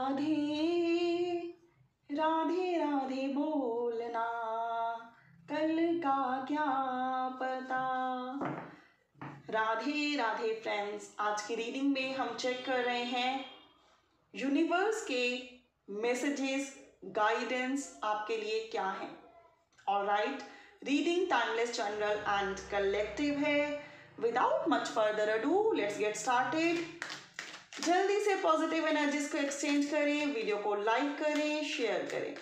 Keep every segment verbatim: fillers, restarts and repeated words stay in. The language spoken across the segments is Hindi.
राधे राधे राधे बोलना, कल का क्या पता। राधे राधे फ्रेंड्स, आज की रीडिंग में हम चेक कर रहे हैं यूनिवर्स के मैसेजेस, गाइडेंस आपके लिए क्या है। Alright, reading timeless general and collective है। Without much further ado let's get started. जल्दी से पॉजिटिव एनर्जीज को एक्सचेंज करें, वीडियो को लाइक करें, शेयर करें।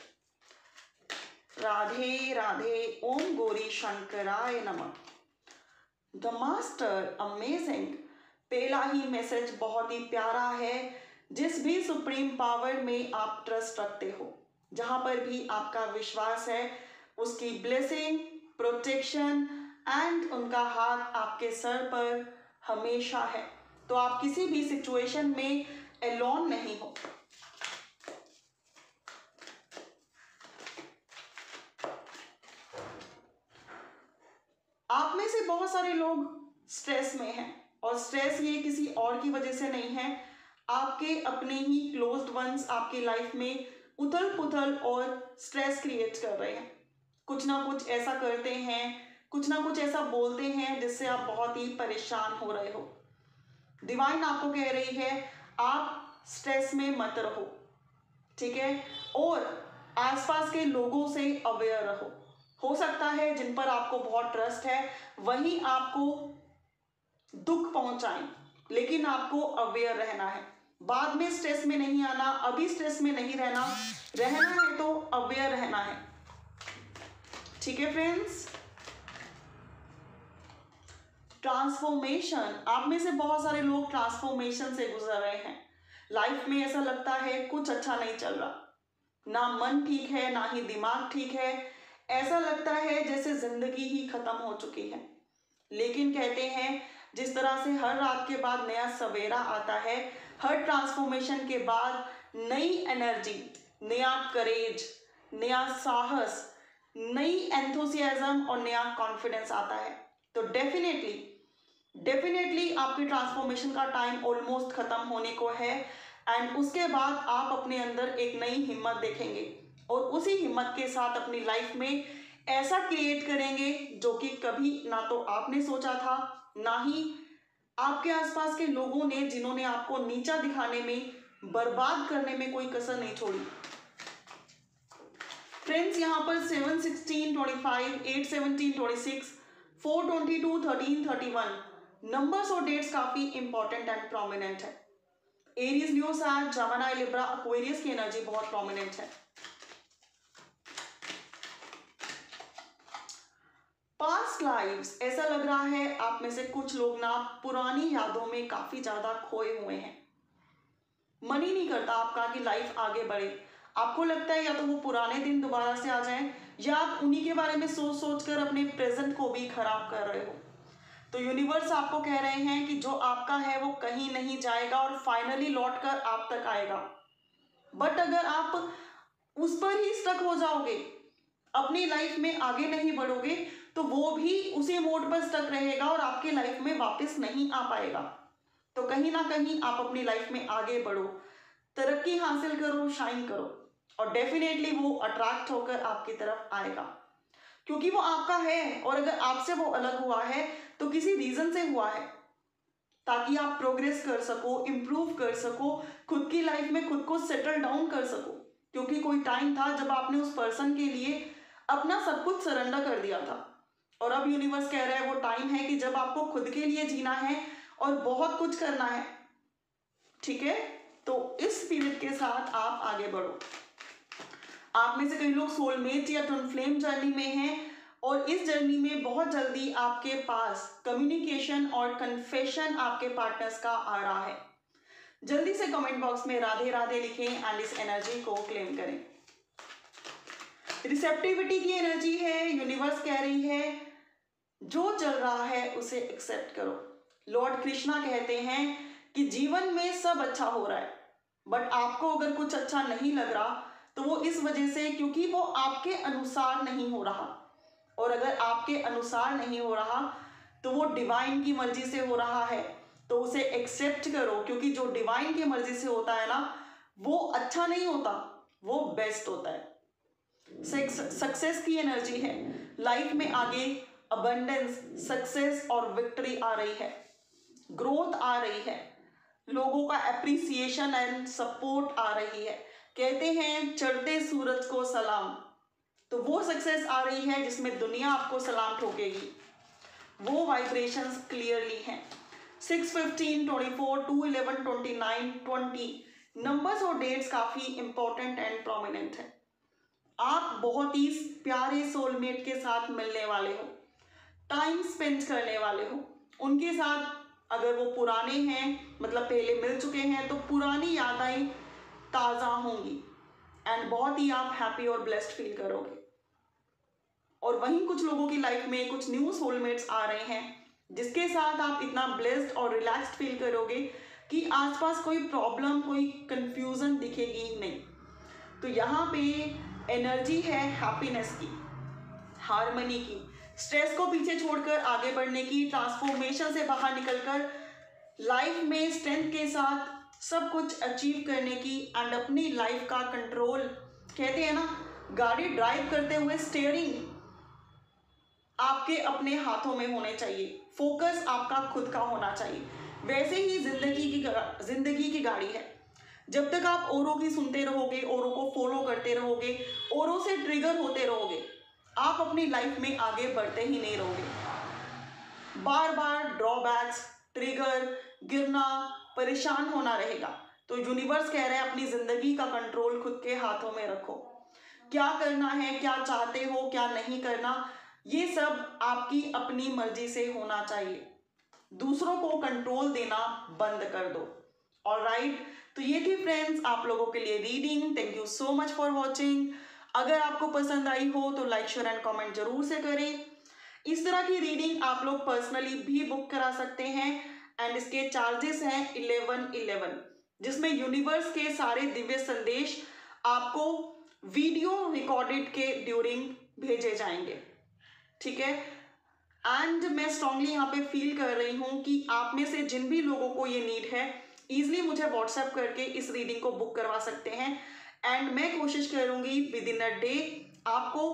राधे राधे, ओम गौरी शंकराय नमः। The master, amazing. पहला ही मैसेज बहुत ही प्यारा है। जिस भी सुप्रीम पावर में आप ट्रस्ट रखते हो, जहां पर भी आपका विश्वास है, उसकी ब्लेसिंग, प्रोटेक्शन एंड उनका हाथ आपके सर पर हमेशा है। तो आप किसी भी सिचुएशन में अलोन नहीं हो। आप में से बहुत सारे लोग स्ट्रेस में हैं, और स्ट्रेस ये किसी और की वजह से नहीं है, आपके अपने ही क्लोज्ड वंस आपकी लाइफ में उथल पुथल और स्ट्रेस क्रिएट कर रहे हैं। कुछ ना कुछ ऐसा करते हैं, कुछ ना कुछ ऐसा बोलते हैं जिससे आप बहुत ही परेशान हो रहे हो। डिवाइन आपको कह रही है आप स्ट्रेस में मत रहो, ठीक है, और आसपास के लोगों से अवेयर रहो। हो सकता है जिन पर आपको बहुत ट्रस्ट है वही आपको दुख पहुंचाएं, लेकिन आपको अवेयर रहना है। बाद में स्ट्रेस में नहीं आना, अभी स्ट्रेस में नहीं रहना। रहना है तो अवेयर रहना है, ठीक है फ्रेंड्स। ट्रांसफॉर्मेशन, आप में से बहुत सारे लोग ट्रांसफॉर्मेशन से गुजर रहे हैं। लाइफ में ऐसा लगता है कुछ अच्छा नहीं चल रहा, ना मन ठीक है ना ही दिमाग ठीक है। ऐसा लगता है जैसे जिंदगी ही खत्म हो चुकी है। लेकिन कहते हैं जिस तरह से हर रात के बाद नया सवेरा आता है, हर ट्रांसफॉर्मेशन के बाद नई एनर्जी, नया करेज, नया साहस, नई एंथुसियाज्म और नया कॉन्फिडेंस आता है। तो डेफिनेटली डेफिनेटली आपकी ट्रांसफॉर्मेशन का टाइम ऑलमोस्ट खत्म होने को है, एंड उसके बाद आप अपने अंदर एक नई हिम्मत देखेंगे और उसी हिम्मत के साथ अपनी लाइफ में ऐसा क्रिएट करेंगे जो कि कभी ना तो आपने सोचा था, ना ही आपके आसपास के लोगों ने, जिन्होंने आपको नीचा दिखाने में, बर्बाद करने में कोई कसर नहीं छोड़ी। फ्रेंड्स, यहाँ पर seven sixteen twenty five eight seventeen twenty six four twenty two thirteen thirty one numbers और डेट्स काफ़ी इंपॉर्टेंट एंड प्रोमिनेंट है। Aries, Leo, Sag, Gemini, Libra, Aquarius की एनर्जी बहुत प्रोमिनेंट है। पास्ट लाइव्स, ऐसा लग रहा है आप में से कुछ लोग ना पुरानी यादों में काफ़ी ज़्यादा खोए हुए हैं। मन ही नहीं करता आपका कि लाइफ आगे बढ़े। आपको लगता है या तो वो पुराने दिन दोबारा से आ जाएं, या आप उन्हीं के बारे में सोच सोच कर अपने प्रेजेंट को भी खराब कर रहे हो। तो यूनिवर्स आपको कह रहे हैं कि जो आपका है वो कहीं नहीं जाएगा और फाइनली लौट कर आप तक आएगा। बट अगर आप उस पर ही स्टक हो जाओगे, अपनी लाइफ में आगे नहीं बढ़ोगे, तो वो भी उसी मोड पर स्टक रहेगा और आपकी लाइफ में वापस नहीं आ पाएगा। तो कहीं ना कहीं आप अपनी लाइफ में आगे बढ़ो, तरक्की हासिल करो, शाइन करो, और डेफिनेटली वो अट्रैक्ट होकर आपकी तरफ आएगा, क्योंकि वो आपका है। और अगर आपसे वो अलग हुआ है तो किसी रीजन से हुआ है, ताकि आप प्रोग्रेस कर सको, इम्प्रूव कर सको, खुद की लाइफ में खुद को सेटल डाउन कर सको। क्योंकि कोई टाइम था जब आपने उस पर्सन के लिए अपना सब कुछ सरेंडर कर दिया था, और अब यूनिवर्स कह रहा है वो टाइम है कि जब आपको खुद के लिए जीना है और बहुत कुछ करना है, ठीक है। तो इस स्पिरिट के साथ आप आगे बढ़ो। आप में से कई लोग सोलमेट या ट्विन फ्लेम जर्नी में हैं, और इस जर्नी में बहुत जल्दी आपके पास कम्युनिकेशन और कन्फेशन आपके पार्टनर्स का आ रहा है। जल्दी से कमेंट बॉक्स में राधे राधे लिखें एंड इस एनर्जी को क्लेम करें। रिसेप्टिविटी की एनर्जी है। यूनिवर्स कह रही है जो चल रहा है उसे एक्सेप्ट करो। लॉर्ड कृष्णा कहते हैं कि जीवन में सब अच्छा हो रहा है, बट आपको अगर कुछ अच्छा नहीं लग रहा तो वो इस वजह से क्योंकि वो आपके अनुसार नहीं हो रहा, और अगर आपके अनुसार नहीं हो रहा तो वो डिवाइन की मर्जी से हो रहा है। तो उसे एक्सेप्ट करो, क्योंकि जो डिवाइन की मर्जी से होता है ना वो अच्छा नहीं होता, वो बेस्ट होता है। सक्सेस की एनर्जी है, लाइफ में आगे अबंडेंस, सक्सेस और विक्ट्री आ रही है, ग्रोथ आ रही है, लोगों का एप्रिसिएशन एंड सपोर्ट आ रही है। कहते हैं चढ़ते सूरज को सलाम, तो वो सक्सेस आ रही है जिसमें दुनिया आपको सलाम ठोकेगी। वो वाइब्रेशंस क्लियरली हैं। Six, fifteen, twenty four, two, eleven, twenty nine, twenty numbers और डेट्स काफ़ी इम्पोर्टेंट एंड प्रोमिनेंट है। आप बहुत ही प्यारे सोलमेट के साथ मिलने वाले हो, टाइम स्पेंड करने वाले हो उनके साथ। अगर वो पुराने हैं, मतलब पहले मिल चुके हैं, तो पुरानी यादें ताज़ा होंगी एंड बहुत ही आप हैप्पी और ब्लेस्ड फील करोगे। और वहीं कुछ लोगों की लाइफ में कुछ न्यू सोलमेट्स आ रहे हैं जिसके साथ आप इतना ब्लेस्ड और रिलैक्स्ड फील करोगे कि आसपास कोई प्रॉब्लम, कोई कंफ्यूजन दिखेगी ही नहीं। तो यहाँ पे एनर्जी है हैप्पीनेस की, हार्मनी की, स्ट्रेस को पीछे छोड़कर आगे बढ़ने की, ट्रांसफॉर्मेशन से बाहर निकलकर लाइफ में स्ट्रेंथ के साथ सब कुछ अचीव करने की एंड अपनी लाइफ का कंट्रोल। कहते हैं ना, गाड़ी ड्राइव करते हुए स्टीयरिंग आपके अपने हाथों में होने चाहिए, फोकस आपका खुद का होना चाहिए। वैसे ही जिंदगी की जिंदगी की गाड़ी है, जब तक आप औरों की सुनते रहोगे, औरों को फॉलो करते रहोगे, औरों से ट्रिगर होते रहोगे, आप अपनी लाइफ में आगे बढ़ते ही नहीं रहोगे। बार बार ड्रॉबैक्स, ट्रिगर, गिरना, परेशान होना रहेगा। तो यूनिवर्स कह रहा है अपनी ज़िंदगी का कंट्रोल खुद के हाथों में रखो। क्या करना है, क्या चाहते हो, क्या नहीं करना, ये सब आपकी अपनी मर्जी से होना चाहिए। दूसरों को कंट्रोल देना बंद कर दो। ऑलराइट, तो ये थी फ्रेंड्स आप लोगों के लिए reading. Thank you so much for watching. अगर आपको पसंद आई हो तो लाइक, शेयर एंड कमेंट जरूर से करें। इस तरह की रीडिंग आप लोग पर्सनली भी बुक करा सकते हैं एंड इसके चार्जेस हैं इलेवन इलेवन, जिसमें यूनिवर्स के सारे दिव्य संदेश आपको वीडियो रिकॉर्डेड के ड्यूरिंग भेजे जाएंगे। ठीक है, एंड मैं स्ट्रांगली यहाँ पे फील कर रही हूँ कि आप में से जिन भी लोगों को ये नीड है, ईजिली मुझे व्हाट्सएप करके इस रीडिंग को बुक करवा सकते हैं एंड मैं कोशिश करूंगी विद इन अ डे आपको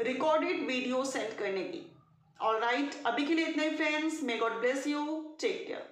रिकॉर्डेड वीडियो सेंड करने की। ऑलराइट, अभी के लिए इतने friends. May God bless you, take care.